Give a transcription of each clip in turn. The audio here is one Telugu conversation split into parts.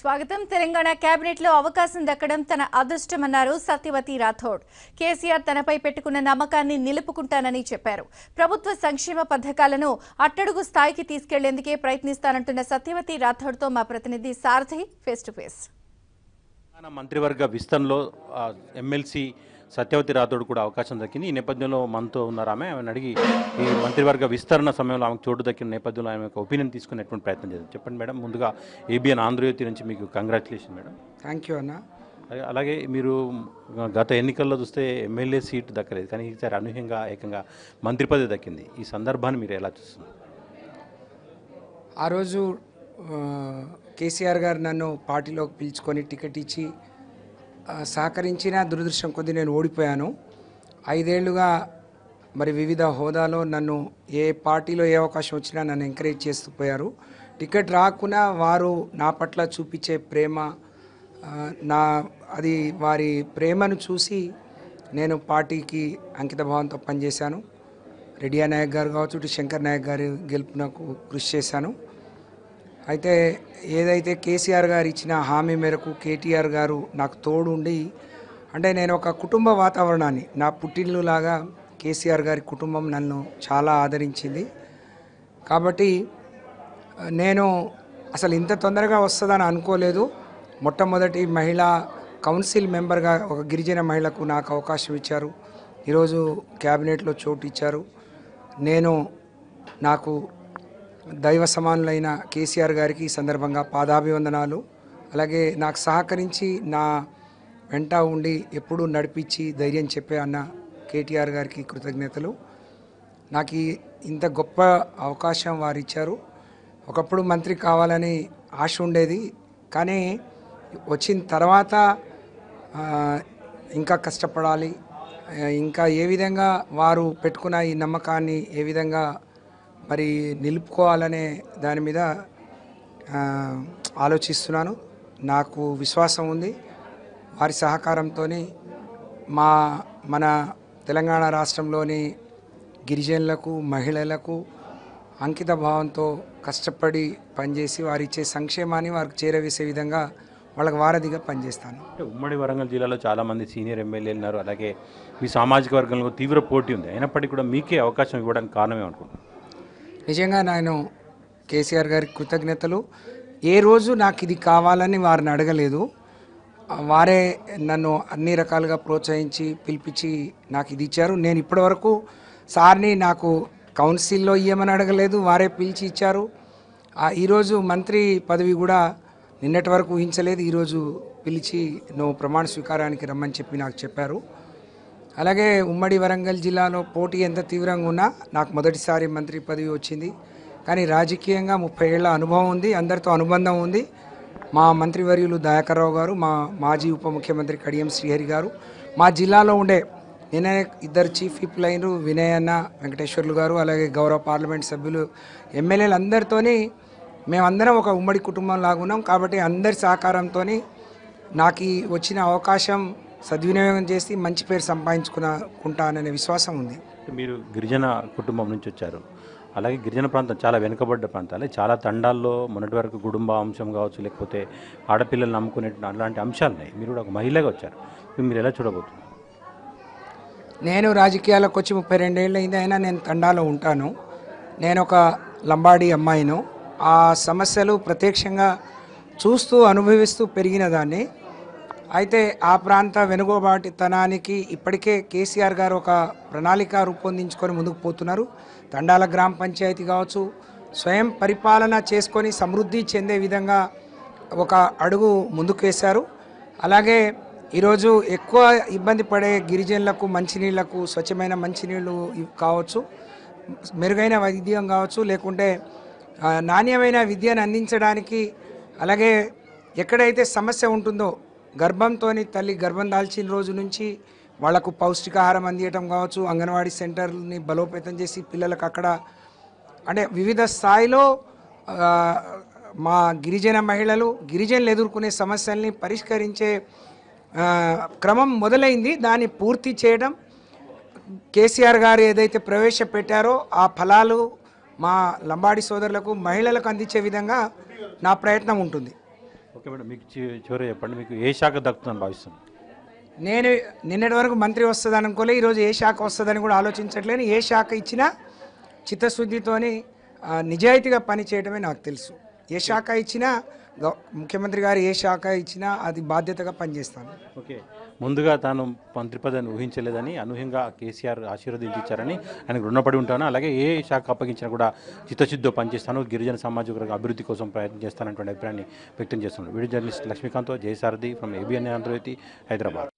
स्वागतम तेलंगाणा कैबिनेट लो अवकाशं दक्कडं तन अदृष्टमन्नारू सत्यवती राठोड केसीआर तनपై పెట్టుకున్న నమ్మకాన్ని నిలుపుకుంటానని చెప్పారు ప్రభుత్వ సంక్షేమ పథకాలను అట్టడుగు స్థాయికి తీసుకెళ్లేందుకే ప్రయత్నిస్తానంటున్న సత్యవతి రాథోడ్ తో మా ప్రతినిధి సారథి ఫేస్ టు ఫేస్ మంత్రివర్గ విస్తరణలో ఎమ్మెల్సీ సత్యవతి రాథోడ్ కూడా అవకాశం దక్కింది ఈ నేపథ్యంలో మనతో ఉన్నారు ఆమె అడిగి ఈ మంత్రివర్గ విస్తరణ సమయంలో ఆమెకు చోటు దక్కిన నేపథ్యంలో ఆమె ఒక ఒపీనియన్ తీసుకునేటువంటి ప్రయత్నం చేద్దాం చెప్పండి మేడం ముందుగా ఏబిఎన్ ఆంధ్రజ్యోతి నుంచి మీకు కంగ్రాచులేషన్ మేడం థ్యాంక్ యూ అన్న అలాగే మీరు గత ఎన్నికల్లో చూస్తే ఎమ్మెల్యే సీటు దక్కలేదు కానీ ఈసారి అనూహ్యంగా ఏకంగా మంత్రి పదవి దక్కింది ఈ సందర్భాన్ని మీరు ఎలా చూస్తున్నారు ఆ రోజు కేసీఆర్ గారు నన్ను పార్టీలోకి పిలుచుకొని టికెట్ ఇచ్చి సహకరించిన దురదృష్టం కొద్ది నేను ఓడిపోయాను 5 ఏళ్లుగా మరి వివిధ హోదాలో నన్ను ఏ పార్టీలో ఏ అవకాశం వచ్చినా నన్ను ఎంకరేజ్ చేస్తూ పోయారు టికెట్ రాకున్నా వారు నా పట్ల చూపించే ప్రేమ అది వారి ప్రేమను చూసి నేను పార్టీకి అంకితభావంతో పనిచేశాను రెడ్డియా నాయక్ గారు కావచ్చు శంకర్ నాయక్ గారి గెలుపు నాకు కృషి చేశాను అయితే ఏదైతే కేసీఆర్ గారు ఇచ్చిన హామీ మేరకు కేటీఆర్ గారు నాకు తోడుండి అంటే నేను ఒక కుటుంబ వాతావరణాన్ని నా పుట్టిల్లులాగా కేసీఆర్ గారి కుటుంబం నన్ను చాలా ఆదరించింది కాబట్టి నేను అసలు ఇంత తొందరగా వస్తుందని అనుకోలేదు మొట్టమొదటి మహిళా కౌన్సిల్ మెంబర్గా ఒక గిరిజన మహిళకు నాకు అవకాశం ఇచ్చారు ఈరోజు క్యాబినెట్లో చోటు ఇచ్చారు నేను నాకు దైవ సమానులైన కేసీఆర్ గారికి ఈ సందర్భంగా పాదాభివందనాలు అలాగే నాకు సహకరించి నా వెంట ఉండి ఎప్పుడూ నడిపించి ధైర్యం చెప్పే అన్న కేటీఆర్ గారికి కృతజ్ఞతలు నాకు ఇంత గొప్ప అవకాశం వారు ఇచ్చారు ఒకప్పుడు మంత్రి కావాలని ఆశ ఉండేది కానీ వచ్చిన తర్వాత ఇంకా కష్టపడాలి ఇంకా ఏ విధంగా వారు పెట్టుకున్న ఈ నమ్మకాన్ని ఏ విధంగా మరి నిలుపుకోవాలనే దాని మీద ఆలోచిస్తున్నాను నాకు విశ్వాసం ఉంది వారి సహకారంతో మన తెలంగాణ రాష్ట్రంలోని గిరిజనులకు మహిళలకు అంకిత భావంతో కష్టపడి పనిచేసి వారు ఇచ్చే సంక్షేమాన్ని వారికి చేరవేసే విధంగా వాళ్ళకి వారధిగా పనిచేస్తాను ఉమ్మడి వరంగల్ జిల్లాలో చాలామంది సీనియర్ ఎమ్మెల్యేలు ఉన్నారు అలాగే మీ సామాజిక వర్గంలో తీవ్ర పోటీ ఉంది అయినప్పటికీ కూడా మీకే అవకాశం ఇవ్వడానికి కారణమే అనుకుంటున్నాను నిజంగా నేను కేసీఆర్ గారికి కృతజ్ఞతలు ఏ రోజు నాకు ఇది కావాలని వారిని అడగలేదు వారే నన్ను అన్ని రకాలుగా ప్రోత్సహించి పిలిపించి నాకు ఇది ఇచ్చారు నేను ఇప్పటివరకు సార్ని నాకు కౌన్సిల్లో ఇవ్వమని అడగలేదు వారే పిలిచి ఇచ్చారు ఈరోజు మంత్రి పదవి కూడా నిన్నటి వరకు ఊహించలేదు ఈరోజు పిలిచి నువ్వు ప్రమాణ స్వీకారానికి రమ్మని చెప్పి నాకు చెప్పారు అలాగే ఉమ్మడి వరంగల్ జిల్లాలో పోటీ ఎంత తీవ్రంగా ఉన్నా నాకు మొదటిసారి మంత్రి పదవి వచ్చింది కానీ రాజకీయంగా 30 ఏళ్ల అనుభవం ఉంది అందరితో అనుబంధం ఉంది మా మంత్రివర్యులు దయాకర్ రావు గారు మా మాజీ ఉప ముఖ్యమంత్రి కడియం శ్రీహరి గారు మా జిల్లాలో ఉండే నిన్న ఇద్దరు చీఫ్ విప్లు అయినరు వినయ్ అన్న వెంకటేశ్వర్లు గారు అలాగే గౌరవ పార్లమెంట్ సభ్యులు ఎమ్మెల్యేలు అందరితోని మేమందరం ఒక ఉమ్మడి కుటుంబం లాగున్నాం కాబట్టి అందరి సహకారంతో నాకు వచ్చిన అవకాశం సద్వినియోగం చేసి మంచి పేరు సంపాదించుకుంటాననే విశ్వాసం ఉంది మీరు గిరిజన కుటుంబం నుంచి వచ్చారు అలాగే గిరిజన ప్రాంతం చాలా వెనుకబడ్డ ప్రాంతాలే చాలా తండాల్లో మొన్నటి వరకు కుటుంబ అంశం కావచ్చు లేకపోతే ఆడపిల్లలు నమ్ముకునే అలాంటి అంశాలు ఉన్నాయి మీరు కూడా ఒక మహిళగా వచ్చారు మీరు ఎలా చూడబోతున్నారు నేను రాజకీయాలకు వచ్చి 32 ఏళ్ళు అయింది అయినా నేను తండాలో ఉంటాను నేను ఒక లంబాడి అమ్మాయిను ఆ సమస్యలు ప్రత్యక్షంగా చూస్తూ అనుభవిస్తూ పెరిగిన దాన్ని అయితే ఆ ప్రాంత వెనుకబాటుతనానికి ఇప్పటికే కేసీఆర్ గారు ఒక ప్రణాళిక రూపొందించుకొని ముందుకు పోతున్నారు తండాల గ్రామ పంచాయతీ కావచ్చు స్వయం పరిపాలన చేసుకొని సమృద్ధి చెందే విధంగా ఒక అడుగు ముందుకు వేశారు అలాగే ఈరోజు ఎక్కువ ఇబ్బంది పడే గిరిజనులకు మంచినీళ్లకు స్వచ్ఛమైన మంచినీళ్ళు కావచ్చు మెరుగైన వైద్యం కావచ్చు లేకుంటే నాణ్యమైన విద్యను అందించడానికి అలాగే ఎక్కడైతే సమస్య ఉంటుందో గర్భంతో తల్లి గర్భం దాల్చిన రోజు నుంచి వాళ్లకు పౌష్టికాహారం అందించడం కావచ్చు అంగన్వాడీ సెంటర్ని బలోపేతం చేసి పిల్లలకు అక్కడ అంటే వివిధ స్థాయిలో మా గిరిజన మహిళలు గిరిజనులు ఎదుర్కొనే సమస్యల్ని పరిష్కరించే క్రమం మొదలైంది దాన్ని పూర్తి చేయడం కేసీఆర్ గారు ఏదైతే ప్రవేశపెట్టారో ఆ ఫలాలు మా లంబాడి సోదరులకు మహిళలకు అందించే విధంగా నా ప్రయత్నం ఉంటుంది ఓకే మేడం, మీకు చివరి చెప్పండి, మీకు ఏ శాఖ దక్కుతుందని భావిస్తున్నాను? నేను నిన్నటి వరకు మంత్రి వస్తుందని అనుకోలే, ఈరోజు ఏ శాఖ వస్తుందని కూడా ఆలోచించట్లేను. ఏ శాఖ ఇచ్చినా చిత్తశుద్ధితోని నిజాయితీగా పనిచేయడమే నాకు తెలుసు. ఏ శాఖ ఇచ్చినా ముఖ్యమంత్రి గారు ఏ శాఖ ఇచ్చినా అది బాధ్యతగా పనిచేస్తాను. ఓకే, ముందుగా తాను మంత్రి పదవిని ఊహించలేదని అనూహ్యంగా కేసీఆర్ ఆశీర్వదించారని ఆయనకు రుణపడి ఉంటాను. అలాగే ఏ శాఖ అప్పగించినా కూడా చిత్తశుద్ధితో పనిచేస్తాను, గిరిజన సామాజిక వర్గ అభివృద్ధి కోసం ప్రయత్నం చేస్తానటువంటి అభిప్రాయాన్ని వ్యక్తం చేస్తున్నాను. Video journalist Lakshmikant Jayasarathi from ABN Andhra Jyothi, Hyderabad.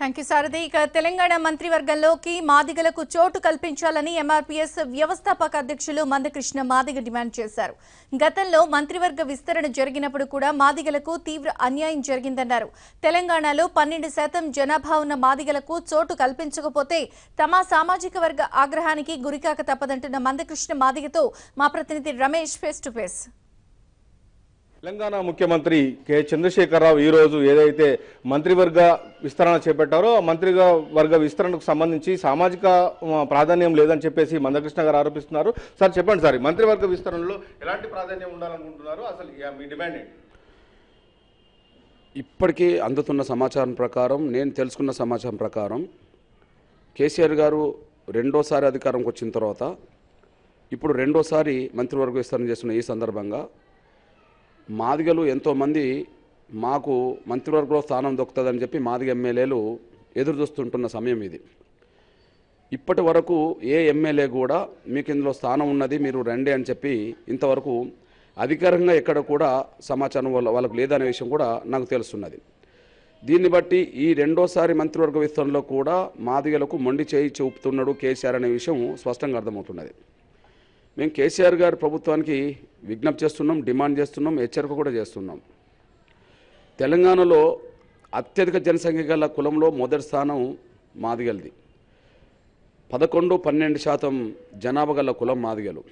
Thank you Sarathi. ఇక తెలంగాణ మంత్రివర్గంలోకి మాదిగలకు చోటు కల్పించాలని ఎంఆర్పీఎస్ వ్యవస్థాపక అధ్యక్షులు మందకృష్ణ మాదిగ డిమాండ్ చేశారు. గతంలో మంత్రివర్గ విస్తరణ జరిగినప్పుడు కూడా మాదిగలకు తీవ్ర అన్యాయం జరిగిందన్నారు. తెలంగాణలో 12% జనాభా ఉన్న మాదిగలకు చోటు కల్పించకపోతే తమ సామాజిక వర్గ ఆగ్రహానికి గురికాక తప్పదంటున్న మందకృష్ణ మాదిగతో మా ప్రతినిధి Ramesh face to face. Telangana ముఖ్యమంత్రి కె చంద్రశేఖరరావు ఈరోజు ఏదైతే మంత్రివర్గ విస్తరణ చేపట్టారో ఆ మంత్రివర్గ విస్తరణకు సంబంధించి సామాజిక ప్రాధాన్యం లేదని చెప్పేసి మందకృష్ణ గారు ఆరోపిస్తున్నారు. సార్ చెప్పండి సార్, మంత్రివర్గ విస్తరణలో ఎలాంటి ప్రాధాన్యం ఉండాలనుకుంటున్నారు, అసలు మీ డిమాండ్ ఏంటి? ఇప్పటికీ అందుతున్న సమాచారం ప్రకారం, నేను తెలుసుకున్న సమాచారం ప్రకారం, కేసీఆర్ గారు రెండోసారి అధికారంకి వచ్చిన తర్వాత ఇప్పుడు రెండోసారి మంత్రివర్గ విస్తరణ చేస్తున్న ఈ సందర్భంగా మాదిగలు ఎంతోమంది మాకు మంత్రివర్గంలో స్థానం దొరుకుతుందని చెప్పి మాదిగ ఎమ్మెల్యేలు ఎదురు చూస్తుంటున్న సమయం ఇది. ఇప్పటి వరకు ఏ ఎమ్మెల్యే కూడా మీకు ఇందులో స్థానం ఉన్నది మీరు రండి అని చెప్పి ఇంతవరకు అధికారికంగా ఎక్కడ కూడా సమాచారం వాళ్ళకు లేదనే విషయం కూడా నాకు తెలుస్తున్నది. దీన్ని బట్టి ఈ రెండోసారి మంత్రివర్గ విస్తరణలో కూడా మాదిగలకు మొండి చేయి చూపుతున్నాడు కేసీఆర్ అనే విషయం స్పష్టంగా అర్థమవుతున్నది. మేము కేసీఆర్ గారు ప్రభుత్వానికి విజ్ఞప్తి చేస్తున్నాం, డిమాండ్ చేస్తున్నాం, హెచ్చరిక కూడా చేస్తున్నాం. తెలంగాణలో అత్యధిక జనసంఖ్య గల కులంలో మొదటి స్థానం మాదిగలది. 11-12% జనాభా గల కులం మాదిగలు.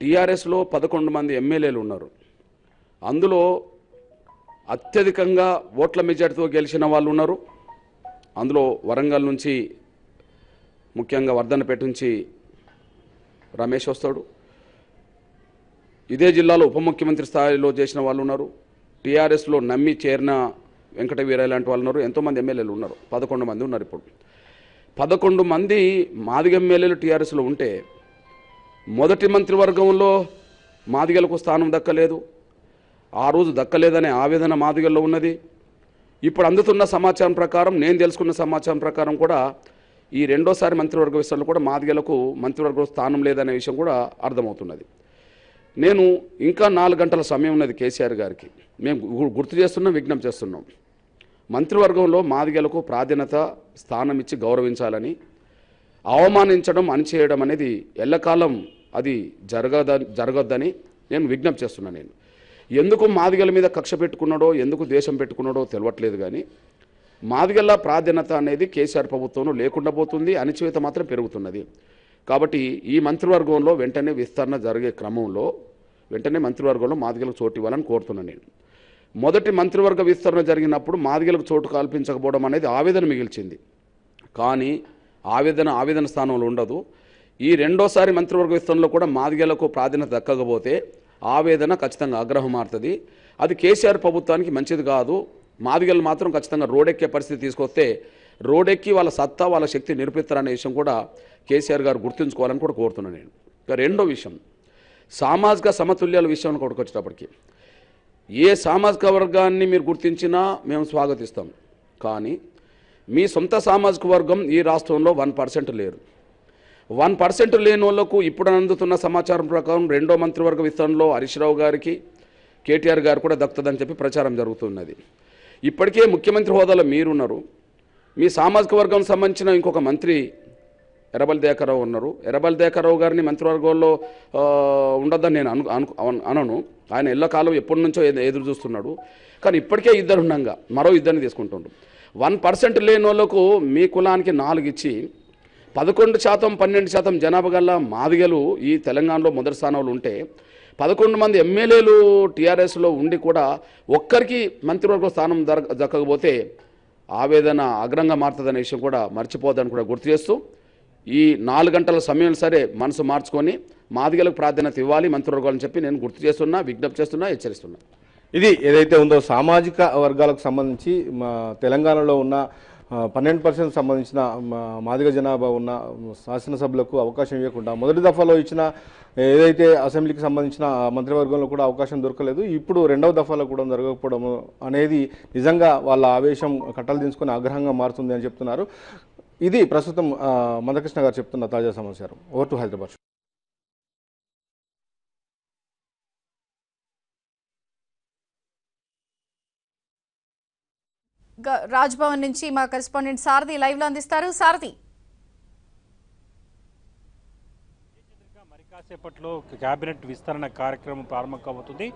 టీఆర్ఎస్లో 11 మంది ఎమ్మెల్యేలు ఉన్నారు. అందులో అత్యధికంగా ఓట్ల మెజార్టీతో గెలిచిన వాళ్ళు ఉన్నారు. అందులో వరంగల్ నుంచి, ముఖ్యంగా వర్ధన్నపేట నుంచి రమేష్ వస్తాడు. ఇదే జిల్లాలో ఉప ముఖ్యమంత్రి స్థాయిలో చేసిన వాళ్ళు ఉన్నారు. టీఆర్ఎస్లో నమ్మి చేరిన వెంకట వీరయ్య లాంటి వాళ్ళు ఉన్నారు. ఎంతోమంది ఎమ్మెల్యేలు ఉన్నారు, 11 మంది ఉన్నారు. ఇప్పుడు 11 మంది మాదిగ ఎమ్మెల్యేలు టీఆర్ఎస్లో ఉంటే మొదటి మంత్రివర్గంలో మాదిగలకు స్థానం దక్కలేదు. ఆ రోజు దక్కలేదనే ఆవేదన మాదిగల్లో ఉన్నది. ఇప్పుడు అందుతున్న సమాచారం ప్రకారం, నేను తెలుసుకున్న సమాచారం ప్రకారం కూడా ఈ రెండోసారి మంత్రివర్గ విస్తరణలో కూడా మాదిగలకు మంత్రివర్గంలో స్థానం లేదనే విషయం కూడా అర్థమవుతున్నది. నేను ఇంకా 4 గంటల సమయం ఉన్నది కేసీఆర్ గారికి. మేము గుర్తు చేస్తున్నాం, విజ్ఞప్తి చేస్తున్నాం. మంత్రివర్గంలో మాదిగలకు ప్రాధాన్యత స్థానం ఇచ్చి గౌరవించాలని, అవమానించడం అణిచేయడం అనేది ఎల్లకాలం అది జరగొద్దని నేను విజ్ఞప్తి చేస్తున్నాను. నేను ఎందుకు మాదిగల మీద కక్ష పెట్టుకున్నాడో, ఎందుకు ద్వేషం పెట్టుకున్నాడో తెలియట్లేదు, కానీ మాదిగల ప్రాధాన్యత అనేది కేసీఆర్ ప్రభుత్వంలో లేకుండా పోతుంది, అణచివేత మాత్రం పెరుగుతున్నది. కాబట్టి ఈ మంత్రివర్గంలో వెంటనే విస్తరణ జరిగే క్రమంలో వెంటనే మంత్రివర్గంలో మాదిగలకు చోటు ఇవ్వాలని కోరుతున్నాను నేను. మొదటి మంత్రివర్గ విస్తరణ జరిగినప్పుడు మాదిగలకు చోటు కల్పించకపోవడం అనేది ఆవేదన మిగిల్చింది, కానీ ఆవేదన స్థానంలో ఉండదు. ఈ రెండోసారి మంత్రివర్గ విస్తరణలో కూడా మాదిగలకు ప్రాధాన్యత దక్కకపోతే ఆవేదన ఖచ్చితంగా ఆగ్రహం మారుతుంది. అది కేసీఆర్ ప్రభుత్వానికి మంచిది కాదు. మాదిగలు మాత్రం ఖచ్చితంగా రోడెక్కే పరిస్థితి తీసుకొస్తే రోడెక్కి వాళ్ళ సత్తా, వాళ్ళ శక్తి నిరూపిస్తారనే విషయం కూడా కేసీఆర్ గారు గుర్తుంచుకోవాలని కూడా కోరుతున్నాను నేను. ఇక రెండో విషయం, సామాజిక సమతుల్యాల విషయం కొడుకొచ్చేటప్పటికి ఏ సామాజిక వర్గాన్ని మీరు గుర్తించినా మేము స్వాగతిస్తాం, కానీ మీ సొంత సామాజిక వర్గం ఈ రాష్ట్రంలో 1% లేరు. 1% లేని వాళ్ళకు ఇప్పుడు అందుతున్న సమాచారం ప్రకారం రెండో మంత్రివర్గ విస్తరణలో హరీష్ రావు గారికి, కేటీఆర్ గారు కూడా దక్కుతుందని చెప్పి ప్రచారం జరుగుతున్నది. ఇప్పటికే ముఖ్యమంత్రి హోదాలో మీరున్నారు, మీ సామాజిక వర్గం సంబంధించిన ఇంకొక మంత్రి ఎర్రబెల్లి దయాకర్రావు ఉన్నారు. ఎర్రబెల్లి దయాకర్రావు గారిని మంత్రివర్గంలో ఉండొద్దని నేను అనను. ఆయన ఎల్లకాలం ఎప్పటి నుంచో ఎదురు చూస్తున్నాడు, కానీ ఇప్పటికే ఇద్దరు ఉండగా మరో ఇద్దరిని తీసుకుంటుండ్రు. 1% లేని వాళ్ళకు మీ కులానికి 4 ఇచ్చి 11-12% జనాభా గల మాదిగలు ఈ తెలంగాణలో మొదటి స్థానంలో ఉంటే 11 మంది ఎమ్మెల్యేలు టీఆర్ఎస్లో ఉండి కూడా ఒక్కరికి మంత్రివర్గ స్థానం దక్కకపోతే ఆవేదన అగ్రంగా మారుతుందనే విషయం కూడా మర్చిపోద్దని కూడా గుర్తు చేస్తూ ఈ 4 గంటల సమయం సరే మనసు మార్చుకొని మాదిగలకు ప్రాధాన్యత ఇవ్వాలి మంత్రివర్గాలని చెప్పి నేను గుర్తు చేస్తున్నా, విజ్ఞప్తి చేస్తున్నా, హెచ్చరిస్తున్నా. ఇది ఏదైతే ఉందో సామాజిక వర్గాలకు సంబంధించి తెలంగాణలో ఉన్న 12% సంబంధించిన మాదిగ జనాభా ఉన్న శాసనసభలకు అవకాశం ఇవ్వకుండా మొదటి దఫాలో ఇచ్చిన ఏదైతే అసెంబ్లీకి సంబంధించిన మంత్రివర్గంలో కూడా అవకాశం దొరకలేదు, ఇప్పుడు రెండవ దఫాలో కూడా దొరకకపోవడం అనేది నిజంగా వాళ్ళ ఆవేశం కట్టలు దించుకొని ఆగ్రహంగా మారుతుంది అని చెప్తున్నారు. ఇది ప్రస్తుతం మందకృష్ణ గారు చెప్తున్న తాజా సమాచారం. Over to Hyderabad. రాజ్భవన్ నుంచి మా కరెస్పాండెంట్ సారథి లైవ్ లో అందిస్తారు. సారథి, మరికాసేపట్లో కేబినెట్ విస్తరణ కార్యక్రమం ప్రారంభం కాబోతుంది.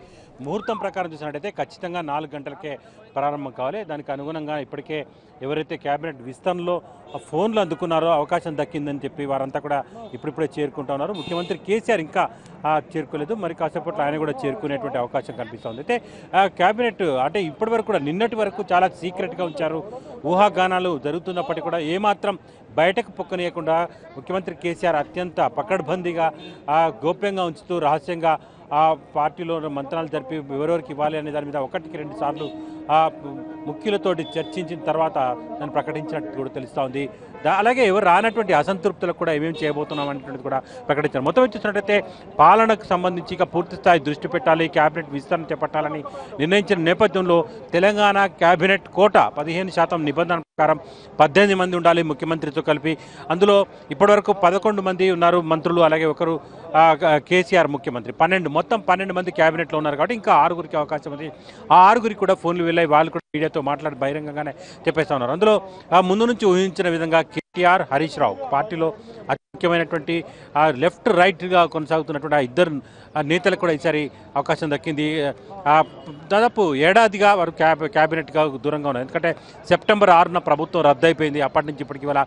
ముహూర్తం ప్రకారం చూసినట్టయితే ఖచ్చితంగా 4 గంటలకే ప్రారంభం కావాలి. దానికి అనుగుణంగా ఇప్పటికే ఎవరైతే కేబినెట్ విస్తరణలో ఫోన్లు అందుకున్నారో అవకాశం దక్కిందని చెప్పి వారంతా కూడా ఇప్పుడిప్పుడే చేరుకుంటా ఉన్నారు. ముఖ్యమంత్రి కేసీఆర్ ఇంకా చేరుకోలేదు, మరి కాసేపట్లో ఆయన కూడా చేరుకునేటువంటి అవకాశం కనిపిస్తుంది. అయితే కేబినెట్ అంటే ఇప్పటి వరకు కూడా నిన్నటి వరకు చాలా సీక్రెట్గా ఉంచారు. ఊహాగానాలు జరుగుతున్నప్పటికీ కూడా ఏమాత్రం బయటకు పొక్కనీయకుండా ముఖ్యమంత్రి కేసీఆర్ అత్యంత పకడ్బందీగా గోప్యంగా ఉంచుతూ రహస్యంగా ఆ పార్టీలో మంత్రాలు జరిపి ఎవరెవరికి ఇవ్వాలి అనే దాని మీద 1-2 సార్లు ఆ ముఖ్యులతోటి చర్చించిన తర్వాత దాన్ని ప్రకటించినట్టు కూడా తెలుస్తూ ఉంది. అలాగే ఎవరు రానటువంటి అసంతృప్తులకు కూడా ఏమేమి చేయబోతున్నాం అనేటువంటిది కూడా ప్రకటించారు. మొత్తం చూసినట్టయితే పాలనకు సంబంధించి ఇక పూర్తి స్థాయి దృష్టి పెట్టాలి, క్యాబినెట్ విస్తరణ చేపట్టాలని నిర్ణయించిన నేపథ్యంలో తెలంగాణ క్యాబినెట్ కోట 15% నిబంధన ప్రకారం 18 మంది ఉండాలి ముఖ్యమంత్రితో కలిపి. అందులో ఇప్పటివరకు 11 మంది ఉన్నారు మంత్రులు, అలాగే ఒకరు కేసీఆర్ ముఖ్యమంత్రి. మొత్తం 12 మంది క్యాబినెట్లో ఉన్నారు కాబట్టి ఇంకా 6గురికి అవకాశం ఉంది. ఆ 6గురికి కూడా ఫోన్లు వెళ్ళాయి, వాళ్ళు కూడా మీడియాతో మాట్లాడి బహిరంగంగానే చెప్పేస్తా ఉన్నారు. అందులో ముందు నుంచి ఊహించిన విధంగా కేటీఆర్, హరీష్ రావు పార్టీలో అతి ముఖ్యమైనటువంటి లెఫ్ట్ రైట్గా కొనసాగుతున్నటువంటి ఇద్దరు నేతలకు కూడా ఈసారి అవకాశం దక్కింది. దాదాపు ఏడాదిగా వారు క్యాబినెట్గా దూరంగా ఉన్నారు. ఎందుకంటే సెప్టెంబర్ 6న ప్రభుత్వం రద్దయిపోయింది, అప్పటి నుంచి ఇప్పటికి ఇవాళ